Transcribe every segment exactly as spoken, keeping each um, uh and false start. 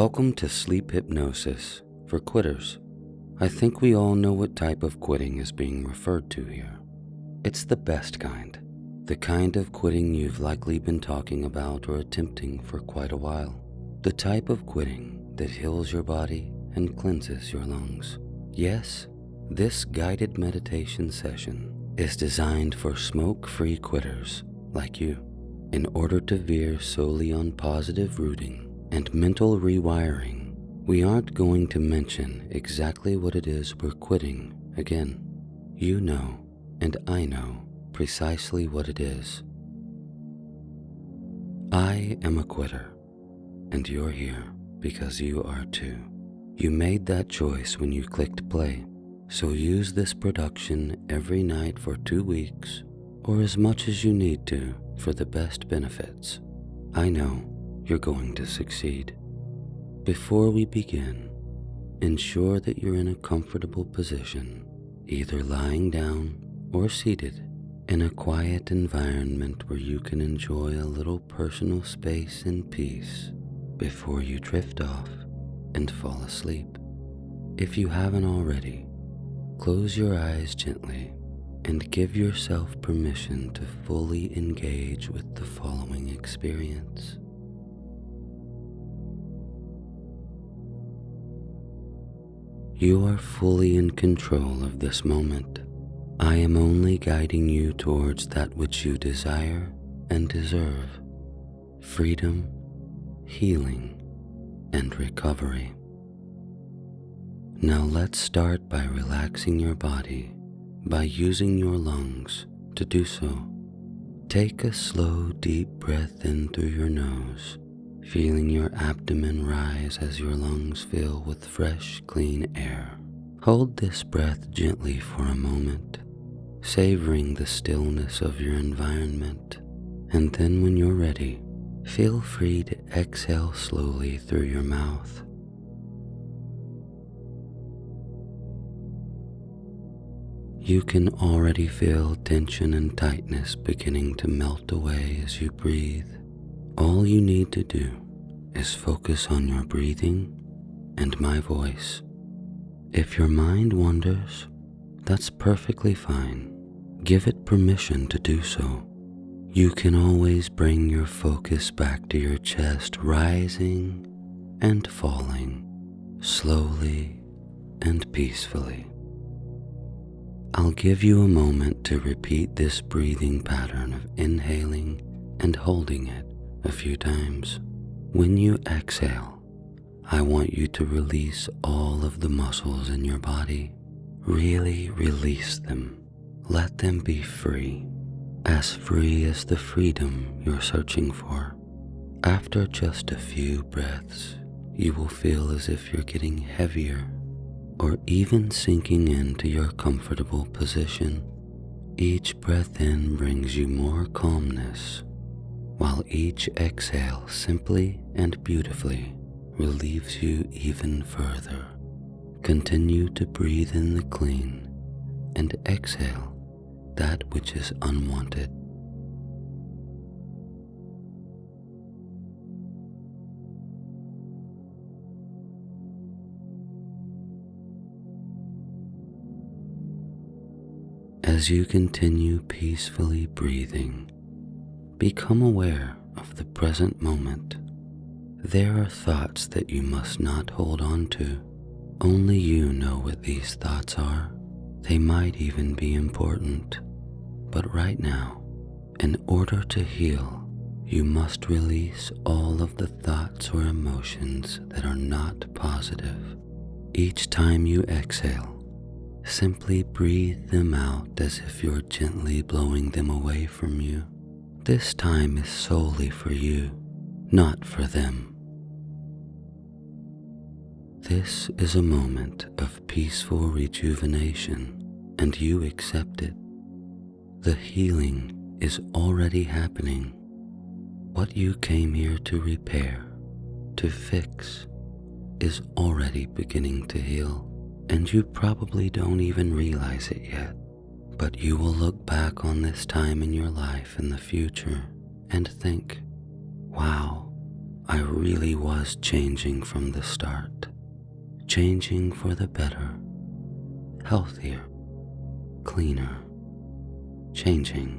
Welcome to Sleep Hypnosis for Quitters. I think we all know what type of quitting is being referred to here. It's the best kind, the kind of quitting you've likely been talking about or attempting for quite a while, the type of quitting that heals your body and cleanses your lungs. Yes, this guided meditation session is designed for smoke-free quitters like you, in order to veer solely on positive rooting and mental rewiring. We aren't going to mention exactly what it is we're quitting again. You know, and I know, precisely what it is. I am a quitter, and you're here because you are too. You made that choice when you clicked play, so use this production every night for two weeks, or as much as you need to, for the best benefits. I know. You're going to succeed. Before we begin, ensure that you're in a comfortable position, either lying down or seated, in a quiet environment where you can enjoy a little personal space and peace before you drift off and fall asleep. If you haven't already, close your eyes gently and give yourself permission to fully engage with the following experience. You are fully in control of this moment. I am only guiding you towards that which you desire and deserve: freedom, healing, and recovery. Now let's start by relaxing your body by using your lungs to do so. Take a slow, deep breath in through your nose, feeling your abdomen rise as your lungs fill with fresh, clean air. Hold this breath gently for a moment, savoring the stillness of your environment, and then when you're ready, feel free to exhale slowly through your mouth. You can already feel tension and tightness beginning to melt away as you breathe. All you need to do is focus on your breathing and my voice. If your mind wanders, that's perfectly fine. Give it permission to do so. You can always bring your focus back to your chest, rising and falling, slowly and peacefully. I'll give you a moment to repeat this breathing pattern of inhaling and holding it a few times. When you exhale, I want you to release all of the muscles in your body. Really release them. Let them be free, as free as the freedom you're searching for. After just a few breaths, you will feel as if you're getting heavier or even sinking into your comfortable position. Each breath in brings you more calmness, while each exhale simply and beautifully relieves you even further. Continue to breathe in the clean and exhale that which is unwanted. As you continue peacefully breathing, become aware of the present moment. There are thoughts that you must not hold on to. Only you know what these thoughts are. They might even be important. But right now, in order to heal, you must release all of the thoughts or emotions that are not positive. Each time you exhale, simply breathe them out as if you're gently blowing them away from you. This time is solely for you, not for them. This is a moment of peaceful rejuvenation, and you accept it. The healing is already happening. What you came here to repair, to fix, is already beginning to heal, and you probably don't even realize it yet. But you will look back on this time in your life in the future and think, "Wow, I really was changing from the start, changing for the better, healthier, cleaner, changing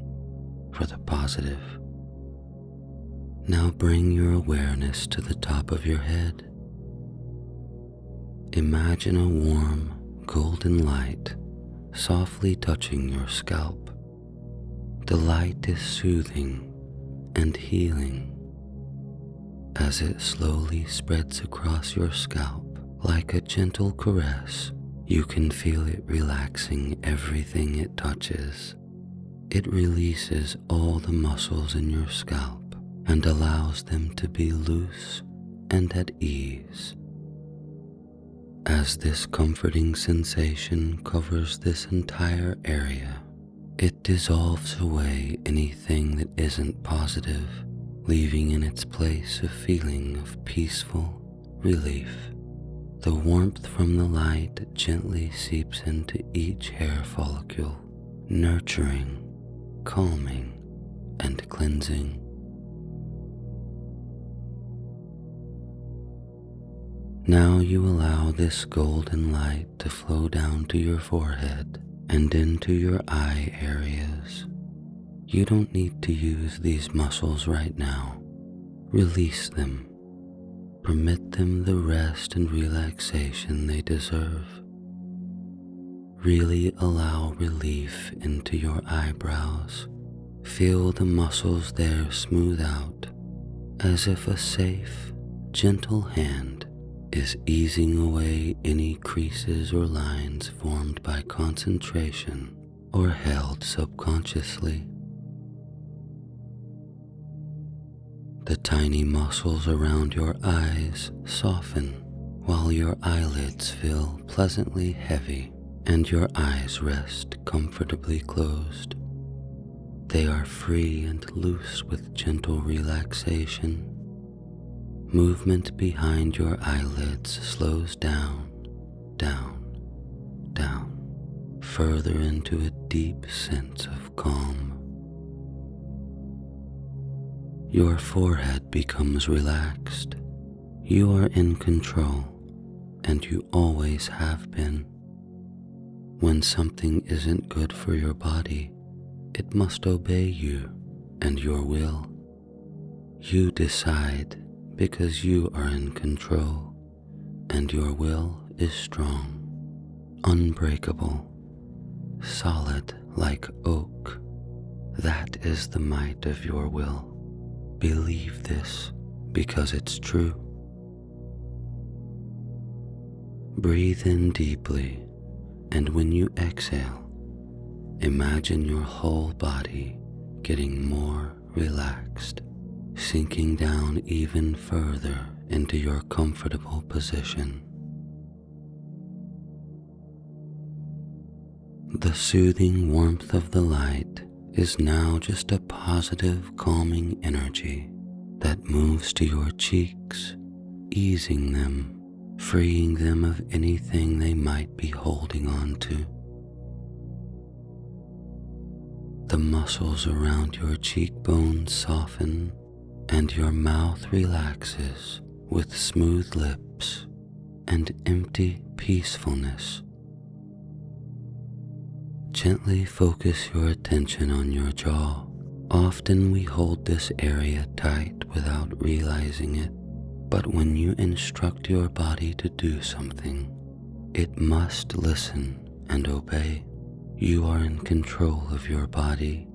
for the positive. Now bring your awareness to the top of your head. Imagine a warm, golden light softly touching your scalp. The light is soothing and healing as it slowly spreads across your scalp like a gentle caress. You can feel it relaxing everything it touches. It releases all the muscles in your scalp and allows them to be loose and at ease. As this comforting sensation covers this entire area, it dissolves away anything that isn't positive, leaving in its place a feeling of peaceful relief. The warmth from the light gently seeps into each hair follicle, nurturing, calming, and cleansing. Now you allow this golden light to flow down to your forehead and into your eye areas. You don't need to use these muscles right now. Release them. Permit them the rest and relaxation they deserve. Really allow relief into your eyebrows. Feel the muscles there smooth out, as if a safe, gentle hand is easing away any creases or lines formed by concentration or held subconsciously. The tiny muscles around your eyes soften while your eyelids feel pleasantly heavy and your eyes rest comfortably closed. They are free and loose with gentle relaxation. Movement behind your eyelids slows down, down, down, further into a deep sense of calm. Your forehead becomes relaxed. You are in control, and you always have been. When something isn't good for your body, it must obey you and your will. You decide, because you are in control, and your will is strong, unbreakable, solid like oak. That is the might of your will. Believe this, because it's true. Breathe in deeply, and when you exhale, imagine your whole body getting more relaxed, sinking down even further into your comfortable position. The soothing warmth of the light is now just a positive, calming energy that moves to your cheeks, easing them, freeing them of anything they might be holding on to. The muscles around your cheekbones soften, and your mouth relaxes with smooth lips and empty peacefulness. Gently focus your attention on your jaw. Often we hold this area tight without realizing it, but when you instruct your body to do something, it must listen and obey. You are in control of your body,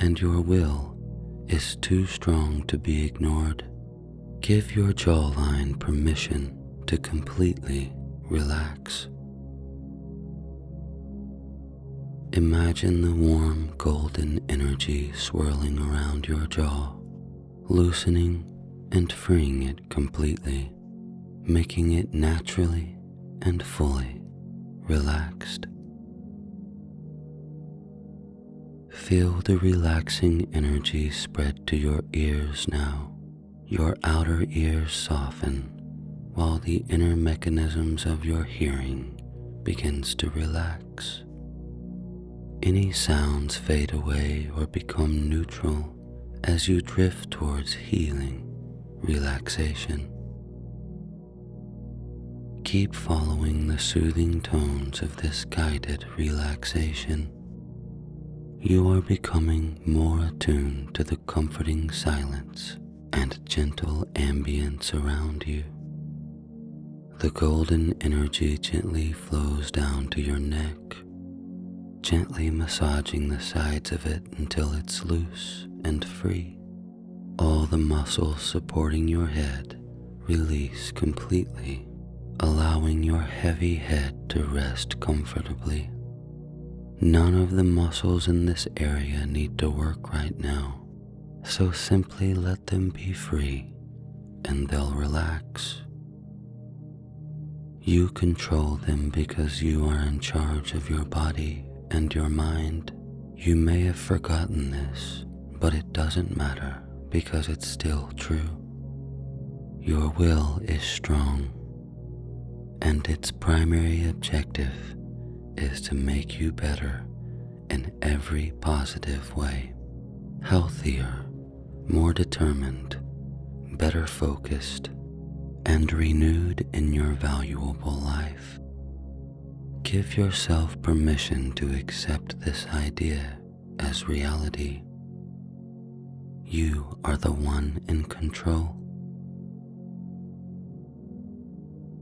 and your will is too strong to be ignored. Give your jawline permission to completely relax. Imagine the warm golden energy swirling around your jaw, loosening and freeing it completely, making it naturally and fully relaxed. Feel the relaxing energy spread to your ears now. Your outer ears soften, while the inner mechanisms of your hearing begins to relax. Any sounds fade away or become neutral as you drift towards healing, relaxation. Keep following the soothing tones of this guided relaxation. You are becoming more attuned to the comforting silence and gentle ambience around you. The golden energy gently flows down to your neck, gently massaging the sides of it until it's loose and free. All the muscles supporting your head release completely, allowing your heavy head to rest comfortably. None of the muscles in this area need to work right now, so simply let them be free and they'll relax. You control them because you are in charge of your body and your mind. You may have forgotten this, but it doesn't matter because it's still true. Your will is strong, and its primary objective is to make you better in every positive way. Healthier, more determined, better focused, and renewed in your valuable life. Give yourself permission to accept this idea as reality. You are the one in control.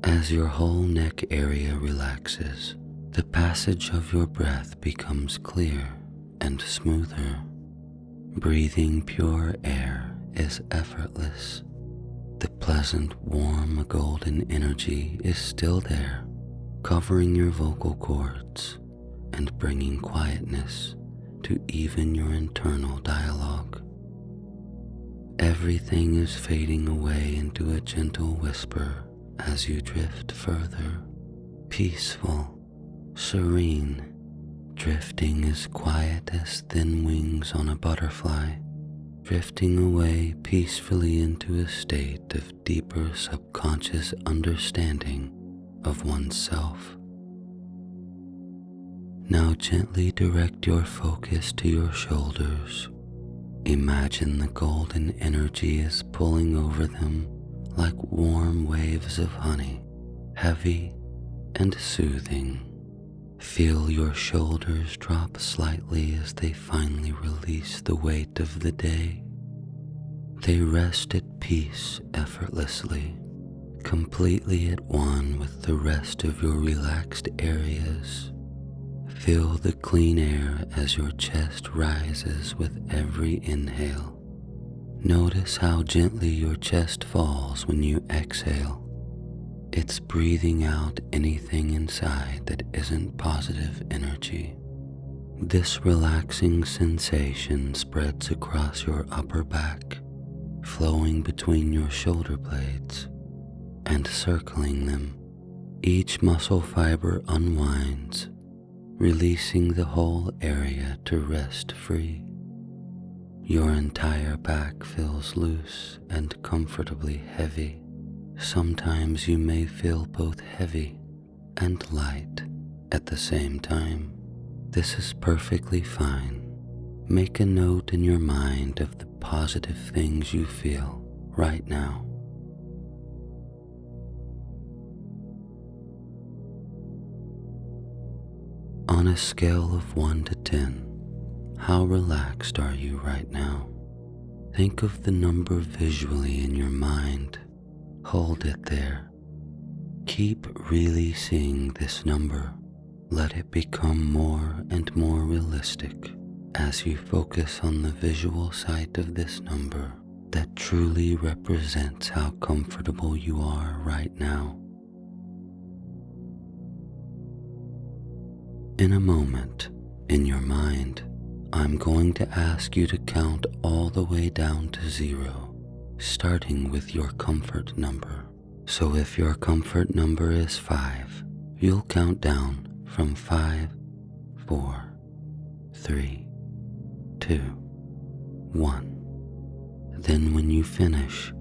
As your whole neck area relaxes, the passage of your breath becomes clear and smoother. Breathing pure air is effortless. The pleasant, warm, golden energy is still there, covering your vocal cords and bringing quietness to even your internal dialogue. Everything is fading away into a gentle whisper as you drift further, peaceful, serene. Drifting as quiet as thin wings on a butterfly, drifting away peacefully into a state of deeper subconscious understanding of oneself. Now gently direct your focus to your shoulders. Imagine the golden energy is pulling over them like warm waves of honey, heavy and soothing. Feel your shoulders drop slightly as they finally release the weight of the day. They rest at peace effortlessly, completely at one with the rest of your relaxed areas. Feel the clean air as your chest rises with every inhale. Notice how gently your chest falls when you exhale. It's breathing out anything inside that isn't positive energy. This relaxing sensation spreads across your upper back, flowing between your shoulder blades and circling them. Each muscle fiber unwinds, releasing the whole area to rest free. Your entire back feels loose and comfortably heavy. Sometimes you may feel both heavy and light at the same time. This is perfectly fine. Make a note in your mind of the positive things you feel right now. On a scale of one to ten, how relaxed are you right now? Think of the number visually in your mind. Hold it there. Keep releasing this number. Let it become more and more realistic as you focus on the visual sight of this number that truly represents how comfortable you are right now. In a moment, in your mind, I'm going to ask you to count all the way down to zero, starting with your comfort number. So if your comfort number is five, you'll count down from five, four, three, two, one. Then when you finish,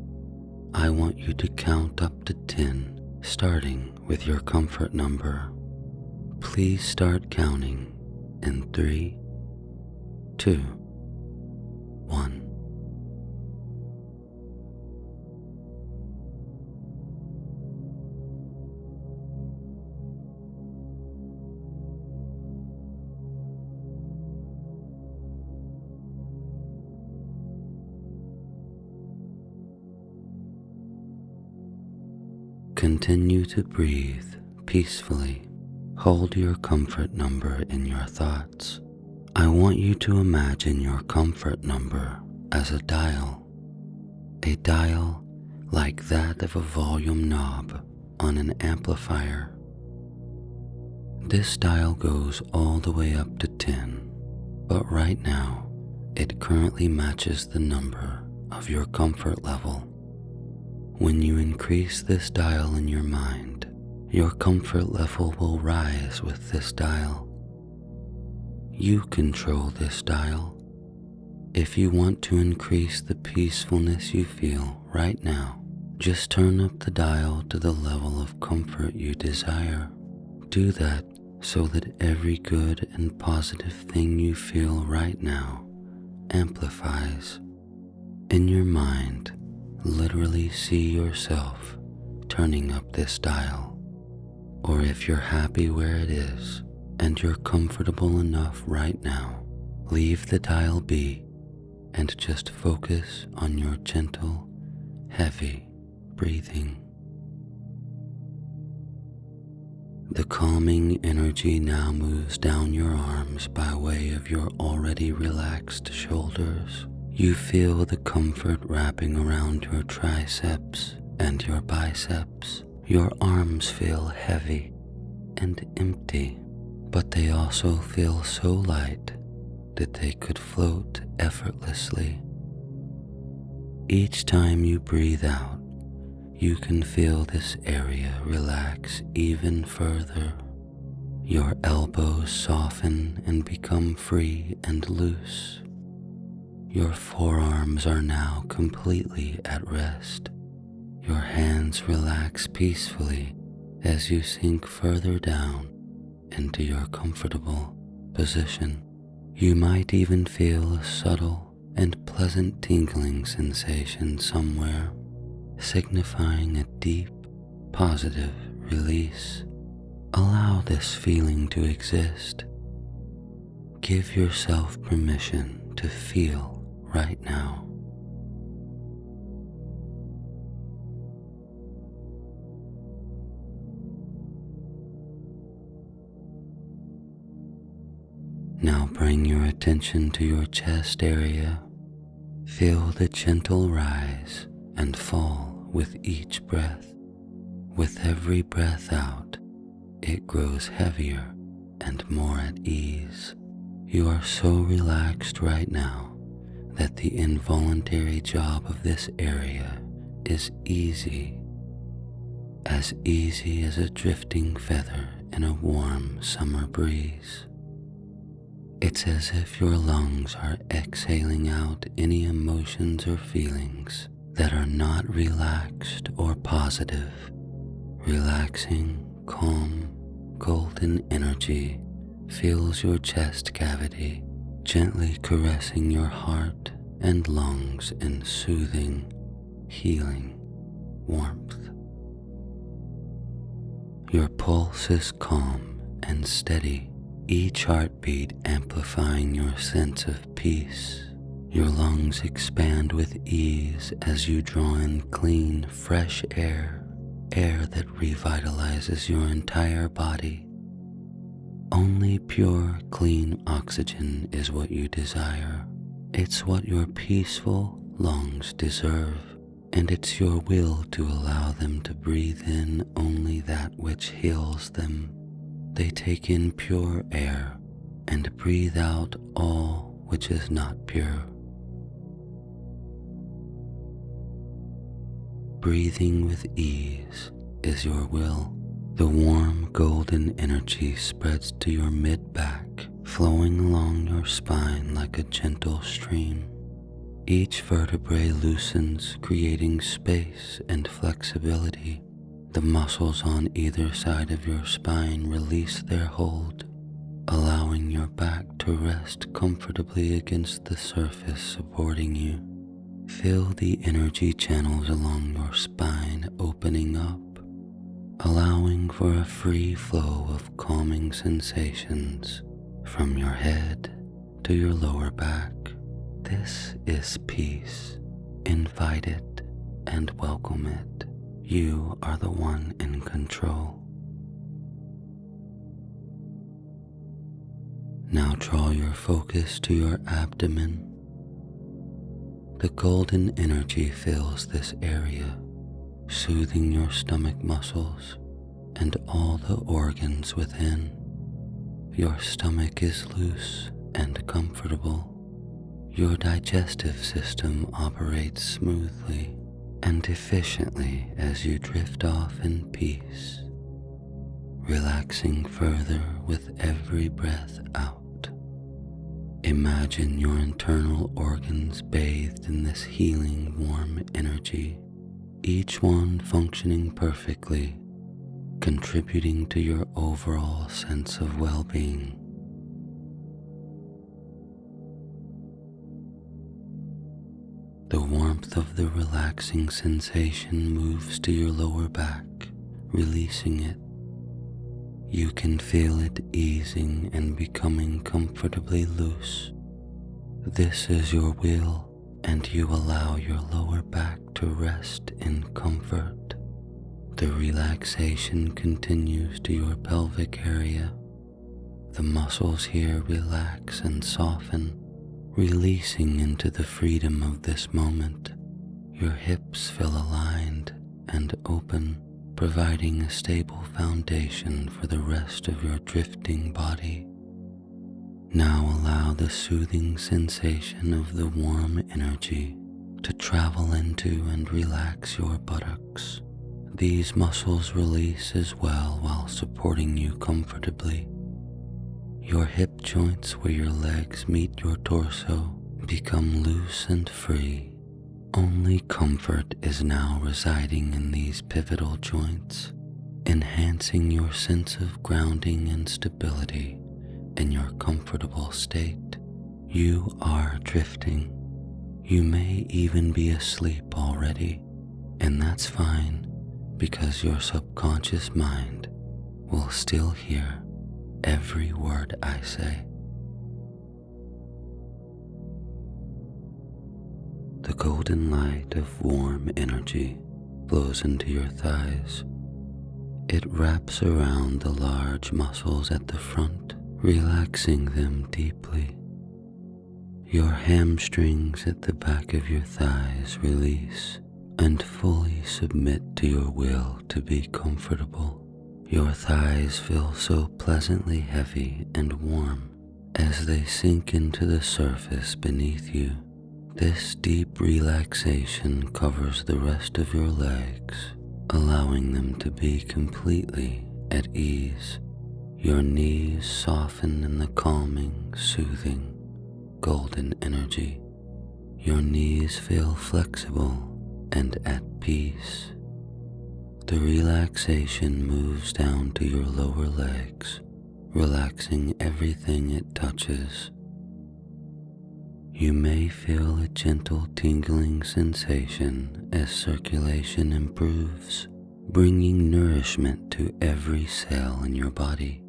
I want you to count up to ten, starting with your comfort number. Please start counting in three, two, one. Continue to breathe peacefully. Hold your comfort number in your thoughts. I want you to imagine your comfort number as a dial, a dial like that of a volume knob on an amplifier. This dial goes all the way up to ten, but right now it currently matches the number of your comfort level. When you increase this dial in your mind, your comfort level will rise with this dial. You control this dial. If you want to increase the peacefulness you feel right now, just turn up the dial to the level of comfort you desire. Do that so that every good and positive thing you feel right now amplifies. In your mind, literally see yourself turning up this dial. Or if you're happy where it is, and you're comfortable enough right now, leave the dial be and just focus on your gentle, heavy breathing. The calming energy now moves down your arms by way of your already relaxed shoulders. You feel the comfort wrapping around your triceps and your biceps. Your arms feel heavy and empty, but they also feel so light that they could float effortlessly. Each time you breathe out, you can feel this area relax even further. Your elbows soften and become free and loose. Your forearms are now completely at rest. Your hands relax peacefully as you sink further down into your comfortable position. You might even feel a subtle and pleasant tingling sensation somewhere, signifying a deep, positive release. Allow this feeling to exist. Give yourself permission to feel right now. Now bring your attention to your chest area. Feel the gentle rise and fall with each breath. With every breath out, it grows heavier and more at ease. You are so relaxed right now that the involuntary job of this area is easy, as easy as a drifting feather in a warm summer breeze. It's as if your lungs are exhaling out any emotions or feelings that are not relaxed or positive. Relaxing, calm, golden energy fills your chest cavity, gently caressing your heart and lungs in soothing, healing warmth. Your pulse is calm and steady, each heartbeat amplifying your sense of peace. Your lungs expand with ease as you draw in clean, fresh air, air that revitalizes your entire body. Only pure, clean oxygen is what you desire. It's what your peaceful lungs deserve, and it's your will to allow them to breathe in only that which heals them. They take in pure air and breathe out all which is not pure. Breathing with ease is your will. The warm golden energy spreads to your mid-back, flowing along your spine like a gentle stream. Each vertebrae loosens, creating space and flexibility. The muscles on either side of your spine release their hold, allowing your back to rest comfortably against the surface supporting you. Feel the energy channels along your spine opening up, allowing for a free flow of calming sensations from your head to your lower back. This is peace. Invite it and welcome it. You are the one in control. Now draw your focus to your abdomen. The golden energy fills this area, soothing your stomach muscles and all the organs within. Your stomach is loose and comfortable. Your digestive system operates smoothly and efficiently as you drift off in peace, relaxing further with every breath out. Imagine your internal organs bathed in this healing warm energy, each one functioning perfectly, contributing to your overall sense of well-being. The warmth of the relaxing sensation moves to your lower back, releasing it. You can feel it easing and becoming comfortably loose. This is your will, and you allow your lower back to rest in comfort. The relaxation continues to your pelvic area. The muscles here relax and soften, releasing into the freedom of this moment. Your hips feel aligned and open, providing a stable foundation for the rest of your drifting body. Now allow the soothing sensation of the warm energy to travel into and relax your buttocks. These muscles release as well while supporting you comfortably. Your hip joints where your legs meet your torso become loose and free. Only comfort is now residing in these pivotal joints, enhancing your sense of grounding and stability in your comfortable state. You are drifting. You may even be asleep already, and that's fine because your subconscious mind will still hear every word I say. The golden light of warm energy flows into your thighs. It wraps around the large muscles at the front, relaxing them deeply. Your hamstrings at the back of your thighs release and fully submit to your will to be comfortable. Your thighs feel so pleasantly heavy and warm as they sink into the surface beneath you. This deep relaxation covers the rest of your legs, allowing them to be completely at ease. Your knees soften in the calming, soothing, golden energy. Your knees feel flexible and at peace. The relaxation moves down to your lower legs, relaxing everything it touches. You may feel a gentle tingling sensation as circulation improves, bringing nourishment to every cell in your body.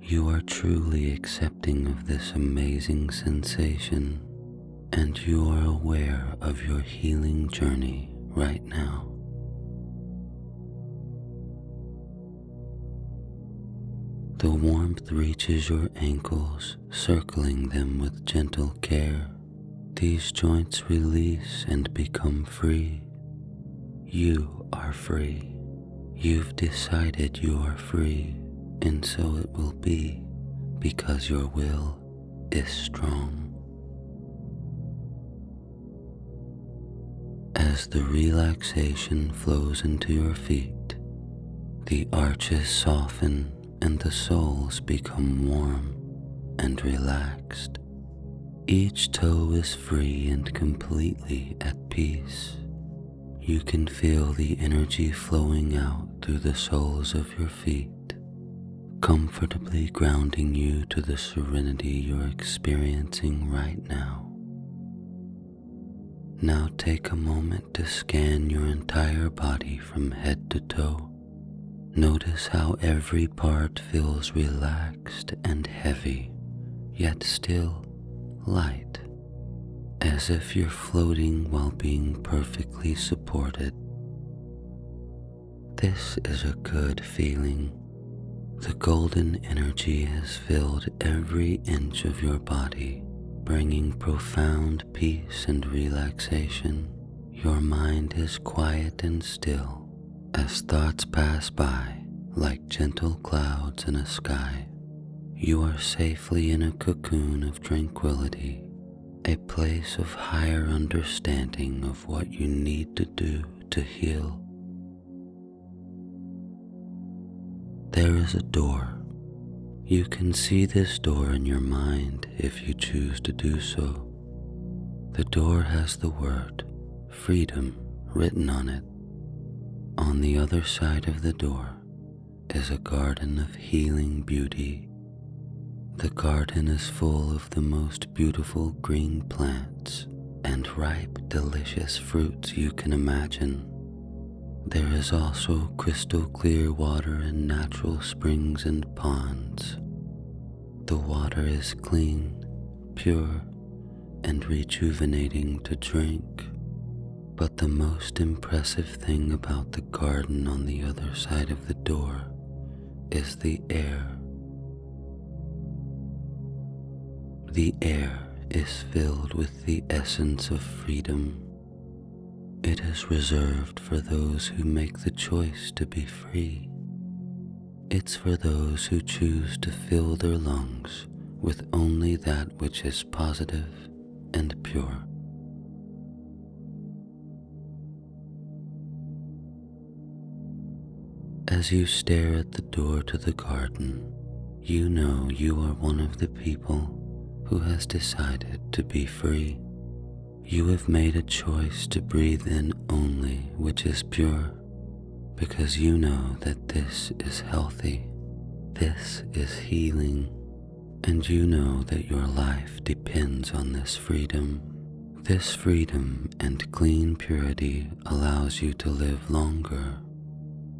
You are truly accepting of this amazing sensation, and you are aware of your healing journey right now. The warmth reaches your ankles, circling them with gentle care. These joints release and become free. You are free. You've decided you are free, and so it will be, because your will is strong. As the relaxation flows into your feet, the arches soften and the soles become warm and relaxed. Each toe is free and completely at peace. You can feel the energy flowing out through the soles of your feet, comfortably grounding you to the serenity you're experiencing right now. Now take a moment to scan your entire body from head to toe. Notice how every part feels relaxed and heavy, yet still light, as if you're floating while being perfectly supported. This is a good feeling. The golden energy has filled every inch of your body, bringing profound peace and relaxation. Your mind is quiet and still, as thoughts pass by like gentle clouds in a sky. You are safely in a cocoon of tranquility, a place of higher understanding of what you need to do to heal. There is a door. You can see this door in your mind if you choose to do so. The door has the word freedom written on it. On the other side of the door is a garden of healing beauty. The garden is full of the most beautiful green plants and ripe, delicious fruits you can imagine. There is also crystal clear water in natural springs and ponds. The water is clean, pure, and rejuvenating to drink. But the most impressive thing about the garden on the other side of the door is the air. The air is filled with the essence of freedom. It is reserved for those who make the choice to be free. It's for those who choose to fill their lungs with only that which is positive and pure. As you stare at the door to the garden, you know you are one of the people who has decided to be free. You have made a choice to breathe in only which is pure, because you know that this is healthy, this is healing, and you know that your life depends on this freedom. This freedom and clean purity allows you to live longer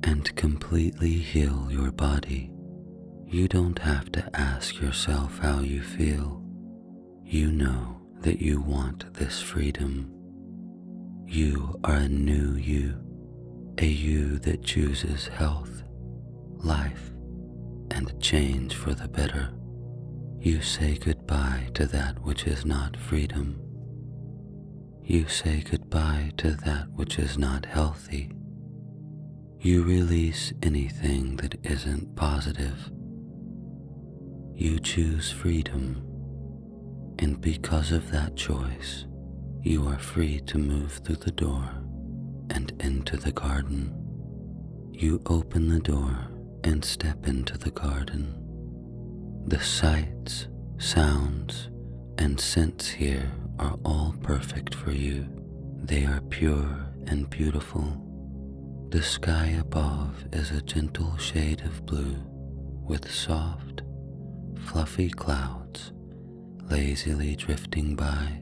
and completely heal your body. You don't have to ask yourself how you feel. You know that you want this freedom. You are a new you, a you that chooses health, life, and change for the better. You say goodbye to that which is not freedom. You say goodbye to that which is not healthy. You release anything that isn't positive. You choose freedom, and because of that choice, you are free to move through the door and into the garden. You open the door and step into the garden. The sights, sounds, and scents here are all perfect for you. They are pure and beautiful. The sky above is a gentle shade of blue with soft, fluffy clouds lazily drifting by.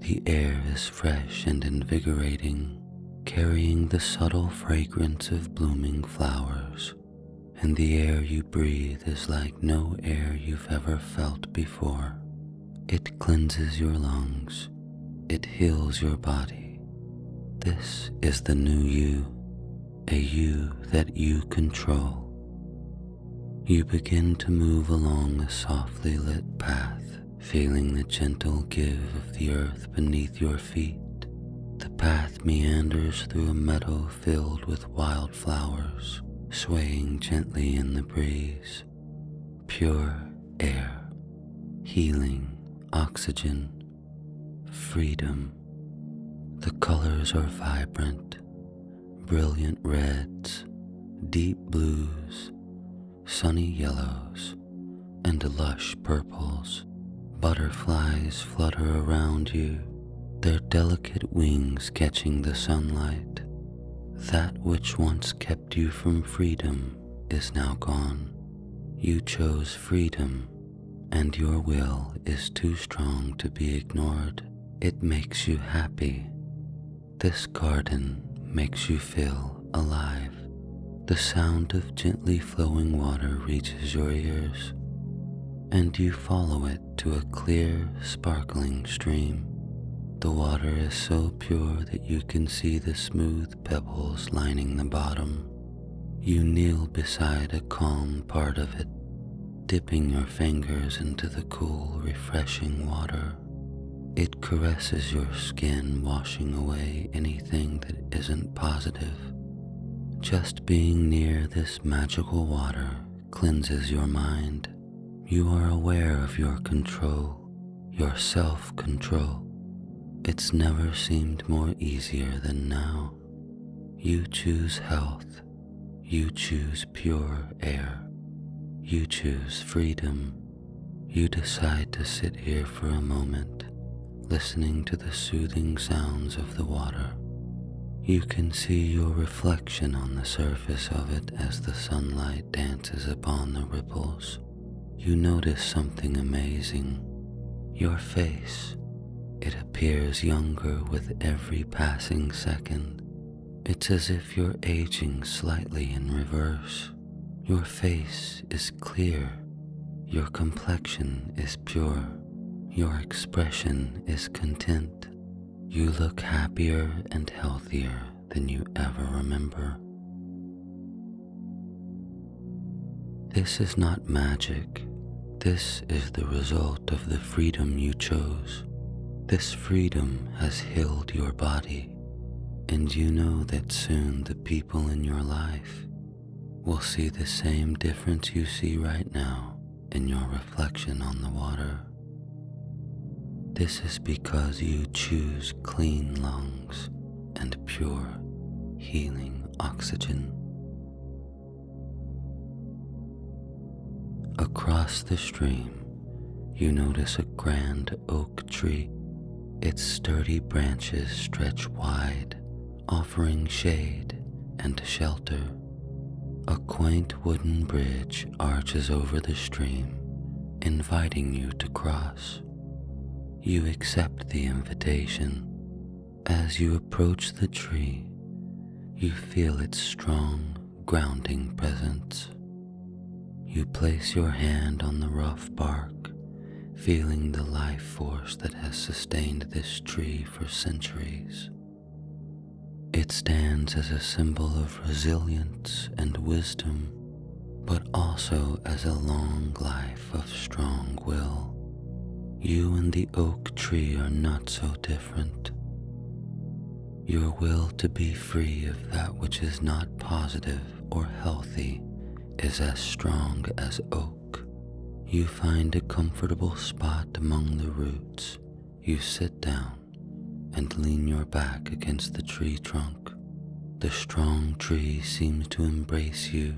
The air is fresh and invigorating, carrying the subtle fragrance of blooming flowers, and the air you breathe is like no air you've ever felt before. It cleanses your lungs. It heals your body. This is the new you, a you that you control. You begin to move along a softly lit path, feeling the gentle give of the earth beneath your feet. The path meanders through a meadow filled with wildflowers, swaying gently in the breeze. Pure air, healing oxygen, freedom. The colors are vibrant, brilliant reds, deep blues, sunny yellows, and lush purples. Butterflies flutter around you, their delicate wings catching the sunlight. That which once kept you from freedom is now gone. You chose freedom, and your will is too strong to be ignored. It makes you happy. This garden makes you feel alive. The sound of gently flowing water reaches your ears, and you follow it to a clear, sparkling stream. The water is so pure that you can see the smooth pebbles lining the bottom. You kneel beside a calm part of it, dipping your fingers into the cool, refreshing water. It caresses your skin, washing away anything that isn't positive. Just being near this magical water cleanses your mind. You are aware of your control, your self-control. It's never seemed more easier than now. You choose health. You choose pure air. You choose freedom. You decide to sit here for a moment, listening to the soothing sounds of the water. You can see your reflection on the surface of it as the sunlight dances upon the ripples. You notice something amazing. Your face. It appears younger with every passing second. It's as if you're aging slightly in reverse. Your face is clear. Your complexion is pure. Your expression is content. You look happier and healthier than you ever remember. This is not magic. This is the result of the freedom you chose. This freedom has healed your body, and you know that soon the people in your life will see the same difference you see right now in your reflection on the water. This is because you choose clean lungs and pure, healing oxygen. Across the stream, you notice a grand oak tree. Its sturdy branches stretch wide, offering shade and shelter. A quaint wooden bridge arches over the stream, inviting you to cross. You accept the invitation. As you approach the tree, you feel its strong, grounding presence. You place your hand on the rough bark, feeling the life force that has sustained this tree for centuries. It stands as a symbol of resilience and wisdom, but also as a long life of strong will. You and the oak tree are not so different. Your will to be free of that which is not positive or healthy is as strong as oak. You find a comfortable spot among the roots. You sit down and lean your back against the tree trunk. The strong tree seems to embrace you,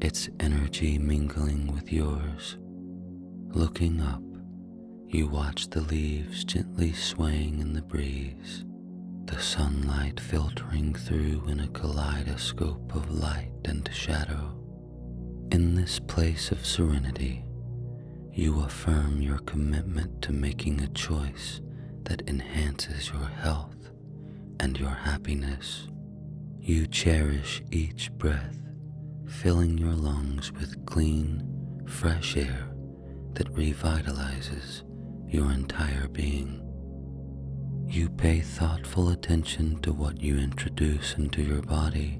its energy mingling with yours. Looking up, you watch the leaves gently swaying in the breeze, the sunlight filtering through in a kaleidoscope of light and shadow. In this place of serenity, you affirm your commitment to making a choice that enhances your health and your happiness. You cherish each breath, filling your lungs with clean, fresh air that revitalizes your entire being. You pay thoughtful attention to what you introduce into your body,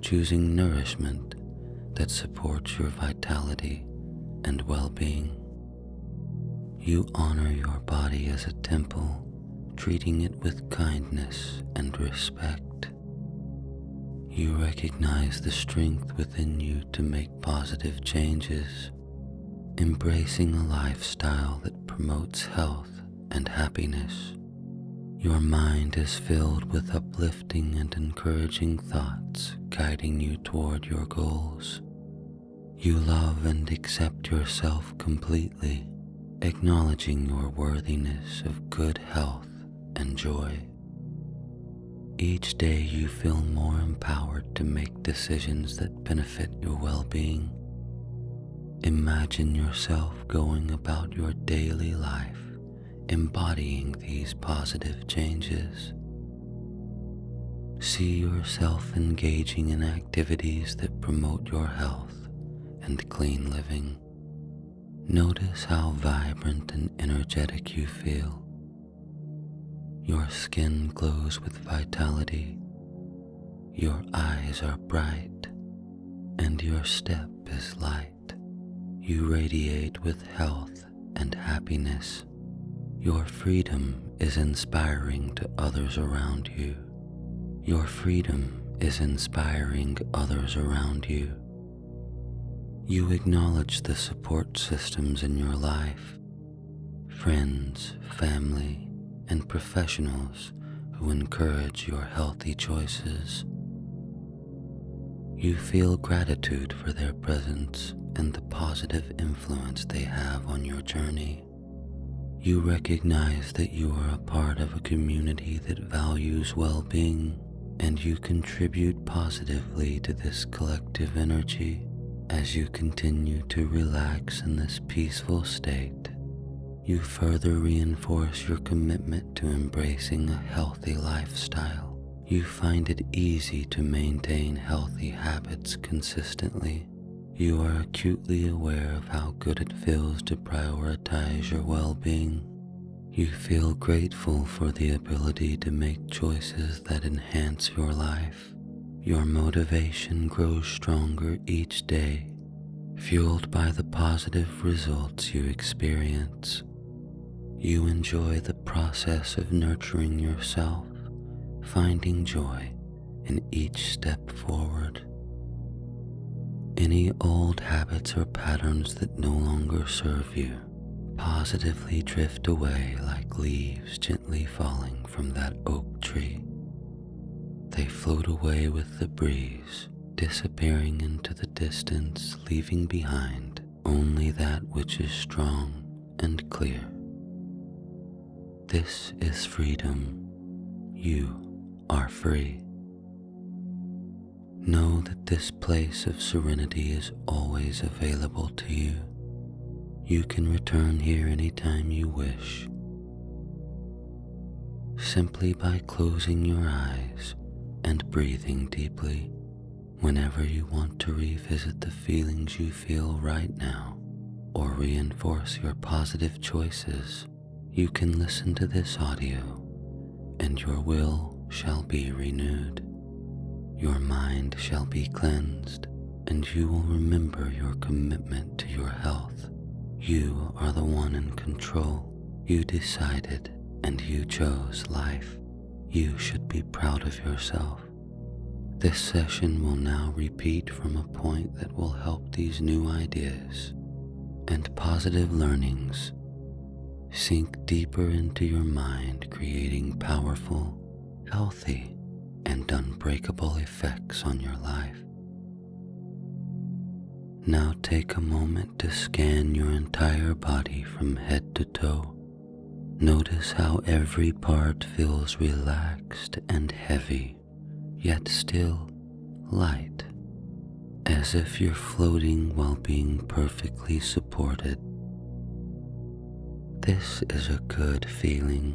choosing nourishment that supports your vitality and well-being. You honor your body as a temple, treating it with kindness and respect. You recognize the strength within you to make positive changes, embracing a lifestyle that promotes health and happiness. Your mind is filled with uplifting and encouraging thoughts, guiding you toward your goals. You love and accept yourself completely, acknowledging your worthiness of good health and joy. Each day you feel more empowered to make decisions that benefit your well-being. Imagine yourself going about your daily life, embodying these positive changes. See yourself engaging in activities that promote your health and clean living. Notice how vibrant and energetic you feel. Your skin glows with vitality, your eyes are bright, and your step is light. You radiate with health and happiness. Your freedom is inspiring to others around you. Your freedom is inspiring others around you. You acknowledge the support systems in your life, friends, family, and professionals who encourage your healthy choices. You feel gratitude for their presence and the positive influence they have on your journey. You recognize that you are a part of a community that values well-being, and you contribute positively to this collective energy as you continue to relax in this peaceful state. You further reinforce your commitment to embracing a healthy lifestyle. You find it easy to maintain healthy habits consistently. You are acutely aware of how good it feels to prioritize your well-being. You feel grateful for the ability to make choices that enhance your life. Your motivation grows stronger each day, fueled by the positive results you experience. You enjoy the process of nurturing yourself, finding joy in each step forward. Any old habits or patterns that no longer serve you positively drift away like leaves gently falling from that oak tree. They float away with the breeze, disappearing into the distance, leaving behind only that which is strong and clear. This is freedom. You are free. Know that this place of serenity is always available to you. You can return here anytime you wish. Simply by closing your eyes and breathing deeply, whenever you want to revisit the feelings you feel right now or reinforce your positive choices, you can listen to this audio, and your will shall be renewed. Your mind shall be cleansed, and you will remember your commitment to your health. You are the one in control. You decided, and you chose life. You should be proud of yourself. This session will now repeat from a point that will help these new ideas and positive learnings sink deeper into your mind, creating powerful, healthy, and unbreakable effects on your life. Now take a moment to scan your entire body from head to toe. Notice how every part feels relaxed and heavy, yet still light, as if you're floating while being perfectly supported. This is a good feeling.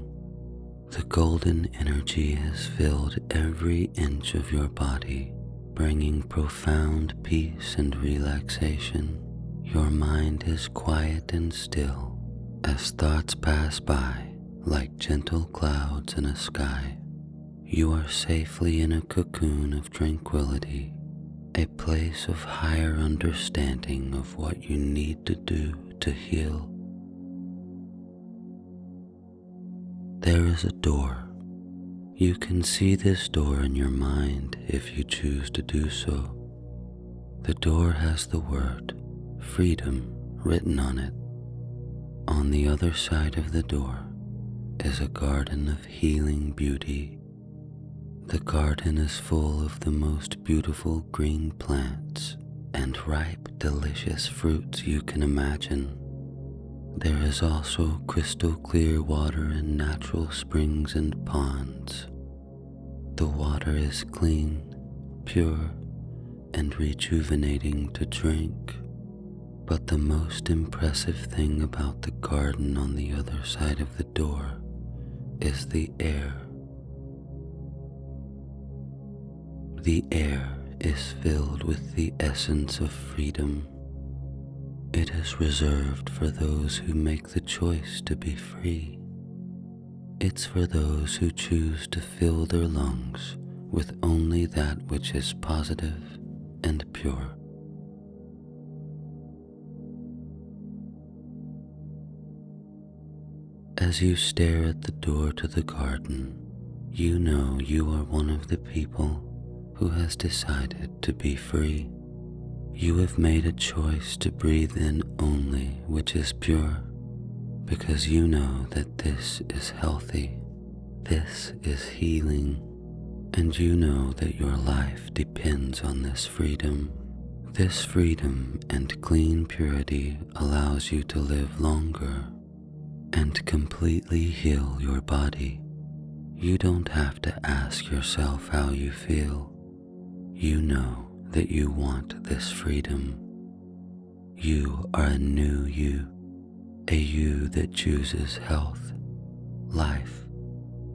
The golden energy has filled every inch of your body, bringing profound peace and relaxation. Your mind is quiet and still as thoughts pass by like gentle clouds in a sky. You are safely in a cocoon of tranquility, a place of higher understanding of what you need to do to heal. There is a door. You can see this door in your mind if you choose to do so. The door has the word freedom written on it. On the other side of the door is a garden of healing beauty. The garden is full of the most beautiful green plants and ripe, delicious fruits you can imagine. There is also crystal clear water in natural springs and ponds. The water is clean, pure, and rejuvenating to drink. But the most impressive thing about the garden on the other side of the door is the air. The air is filled with the essence of freedom. It is reserved for those who make the choice to be free. It's for those who choose to fill their lungs with only that which is positive and pure. As you stare at the door to the garden, you know you are one of the people who has decided to be free. You have made a choice to breathe in only which is pure, because you know that this is healthy, this is healing, and you know that your life depends on this freedom. This freedom and clean purity allows you to live longer and completely heal your body. You don't have to ask yourself how you feel. You know that you want this freedom. You are a new you, a you that chooses health, life,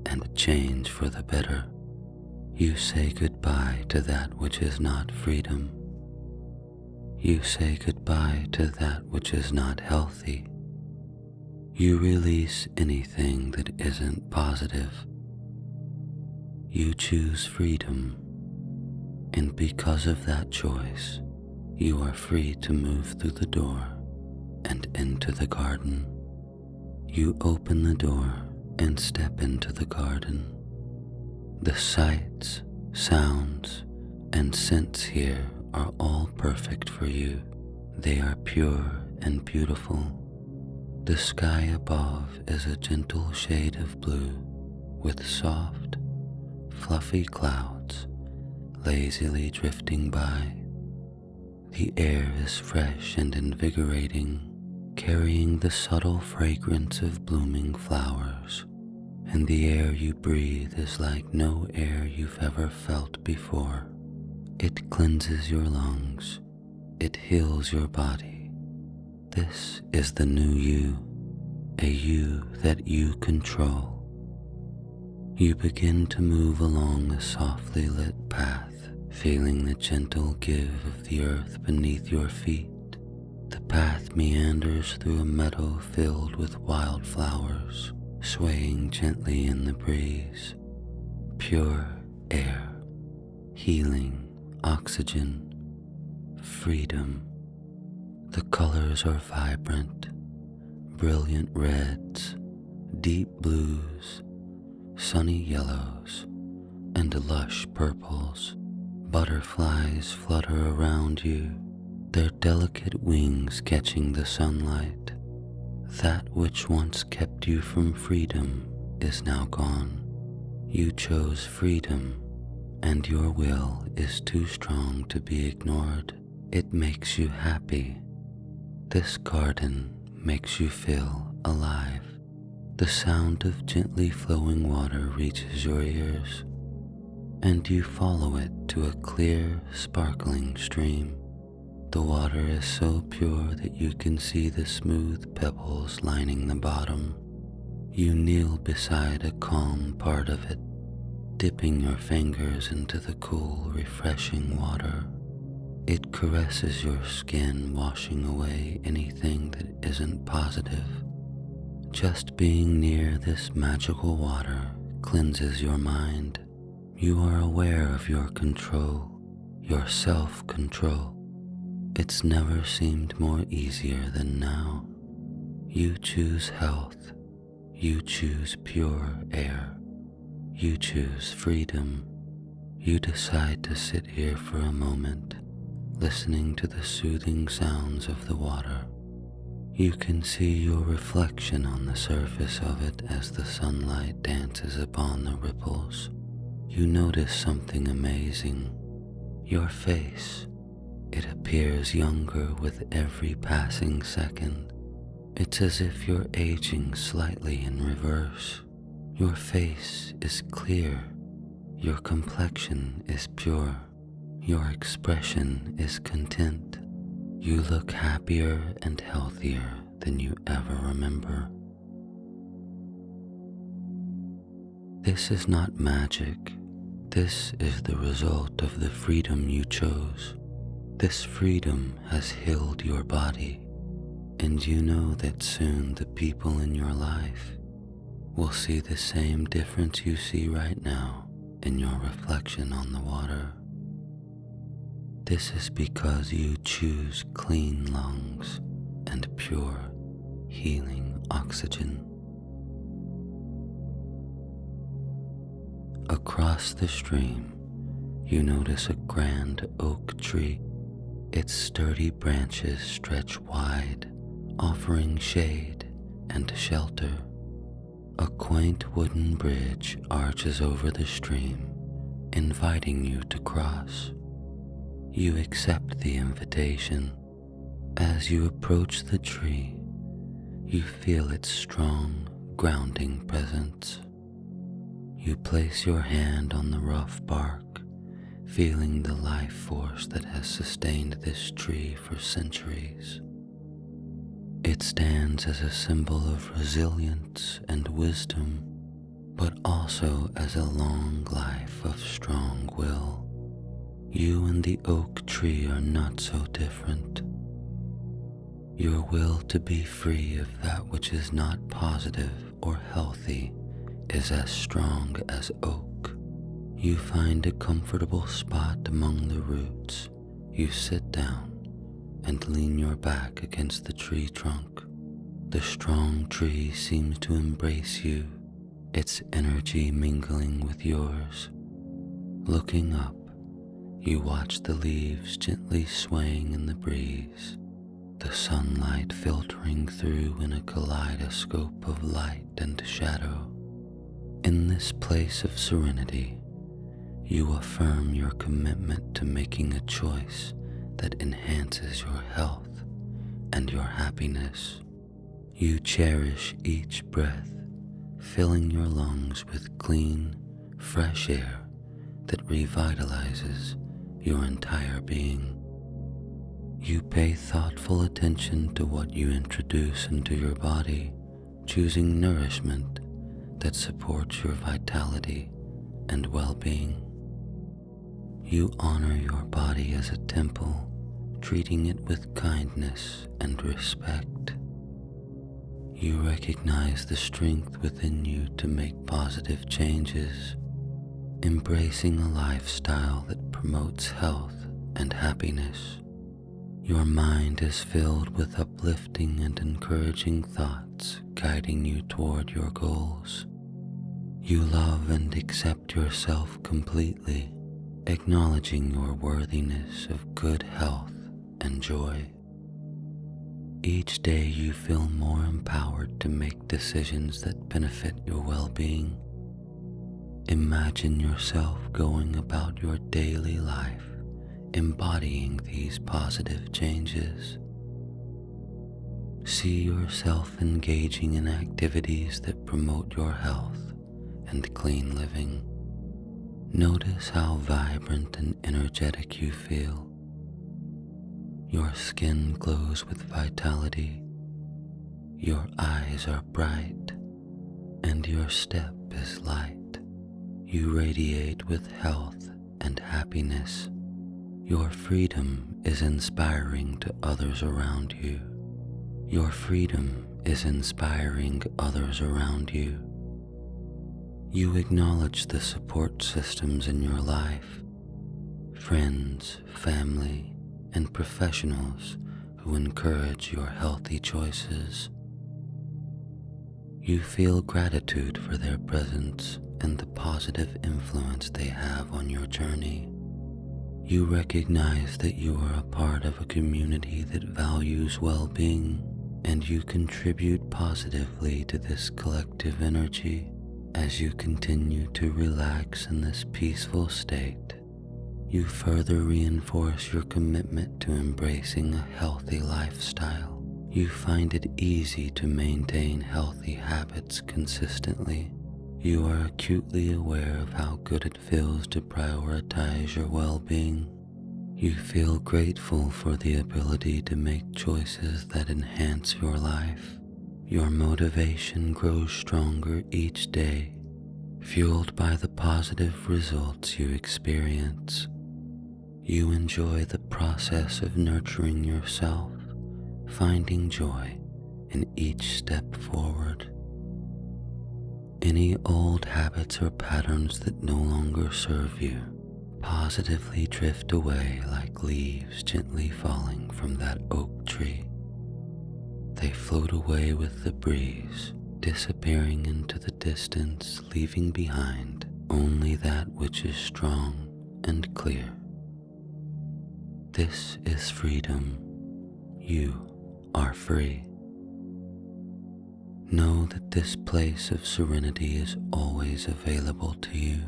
and change for the better. You say goodbye to that which is not freedom. You say goodbye to that which is not healthy. You release anything that isn't positive. You choose freedom, and because of that choice, you are free to move through the door and into the garden. You open the door and step into the garden. The sights, sounds, and scents here are all perfect for you. They are pure and beautiful. The sky above is a gentle shade of blue with soft, fluffy clouds lazily drifting by. The air is fresh and invigorating, carrying the subtle fragrance of blooming flowers, and the air you breathe is like no air you've ever felt before. It cleanses your lungs. It heals your body. This is the new you, a you that you control. You begin to move along a softly lit path, feeling the gentle give of the earth beneath your feet. The path meanders through a meadow filled with wildflowers, swaying gently in the breeze. Pure air, healing, oxygen, freedom. The colors are vibrant, brilliant reds, deep blues, sunny yellows, and lush purples. Butterflies flutter around you, their delicate wings catching the sunlight. That which once kept you from freedom is now gone. You chose freedom, and your will is too strong to be ignored. It makes you happy. This garden makes you feel alive. The sound of gently flowing water reaches your ears, and you follow it to a clear, sparkling stream. The water is so pure that you can see the smooth pebbles lining the bottom. You kneel beside a calm part of it, dipping your fingers into the cool, refreshing water. It caresses your skin, washing away anything that isn't positive. Just being near this magical water cleanses your mind. You are aware of your control, your self-control. It's never seemed more easier than now. You choose health. You choose pure air. You choose freedom. You decide to sit here for a moment, listening to the soothing sounds of the water. You can see your reflection on the surface of it as the sunlight dances upon the ripples. You notice something amazing. Your face. It appears younger with every passing second. It's as if you're aging slightly in reverse. Your face is clear. Your complexion is pure. Your expression is content. You look happier and healthier than you ever remember. This is not magic. This is the result of the freedom you chose. This freedom has healed your body, and you know that soon the people in your life, will see the same difference you see right now in your reflection on the water. This is because you choose clean lungs and pure, healing oxygen. Across the stream, you notice a grand oak tree. Its sturdy branches stretch wide, offering shade and shelter. A quaint wooden bridge arches over the stream, inviting you to cross. You accept the invitation. As you approach the tree, you feel its strong, grounding presence. You place your hand on the rough bark, feeling the life force that has sustained this tree for centuries. It stands as a symbol of resilience and wisdom, but also as a long life of strong will. You and the oak tree are not so different. Your will to be free of that which is not positive or healthy is as strong as oak. You find a comfortable spot among the roots. You sit down and lean your back against the tree trunk. The strong tree seems to embrace you, its energy mingling with yours. Looking up, you watch the leaves gently swaying in the breeze, the sunlight filtering through in a kaleidoscope of light and shadow. In this place of serenity, you affirm your commitment to making a choice that enhances your health and your happiness. You cherish each breath, filling your lungs with clean, fresh air that revitalizes your entire being. You pay thoughtful attention to what you introduce into your body, choosing nourishment that supports your vitality and well-being. You honor your body as a temple, treating it with kindness and respect. You recognize the strength within you to make positive changes, embracing a lifestyle that promotes health and happiness. Your mind is filled with uplifting and encouraging thoughts, guiding you toward your goals. You love and accept yourself completely, acknowledging your worthiness of good health and joy. Each day you feel more empowered to make decisions that benefit your well-being. Imagine yourself going about your daily life, embodying these positive changes. See yourself engaging in activities that promote your health and clean living. Notice how vibrant and energetic you feel. Your skin glows with vitality, your eyes are bright, and your step is light. You radiate with health and happiness. Your freedom is inspiring to others around you. Your freedom is inspiring others around you. You acknowledge the support systems in your life, friends, family, and professionals who encourage your healthy choices. You feel gratitude for their presence and the positive influence they have on your journey. You recognize that you are a part of a community that values well-being, and you contribute positively to this collective energy. As you continue to relax in this peaceful state, you further reinforce your commitment to embracing a healthy lifestyle. You find it easy to maintain healthy habits consistently. You are acutely aware of how good it feels to prioritize your well-being. You feel grateful for the ability to make choices that enhance your life. Your motivation grows stronger each day, fueled by the positive results you experience. You enjoy the process of nurturing yourself, finding joy in each step forward. Any old habits or patterns that no longer serve you positively drift away like leaves gently falling from that oak tree. They float away with the breeze, disappearing into the distance, leaving behind only that which is strong and clear. This is freedom. You are free. Know that this place of serenity is always available to you.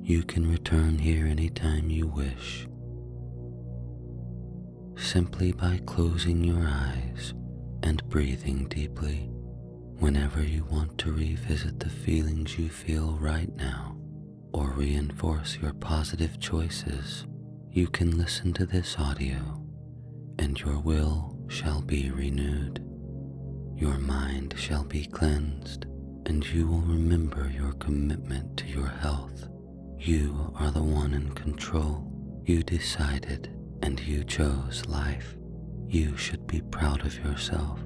You can return here anytime you wish. Simply by closing your eyes and breathing deeply, whenever you want to revisit the feelings you feel right now or reinforce your positive choices, you can listen to this audio and your will shall be renewed. Your mind shall be cleansed, and you will remember your commitment to your health. You are the one in control. You decided, and you chose life. You should be proud of yourself.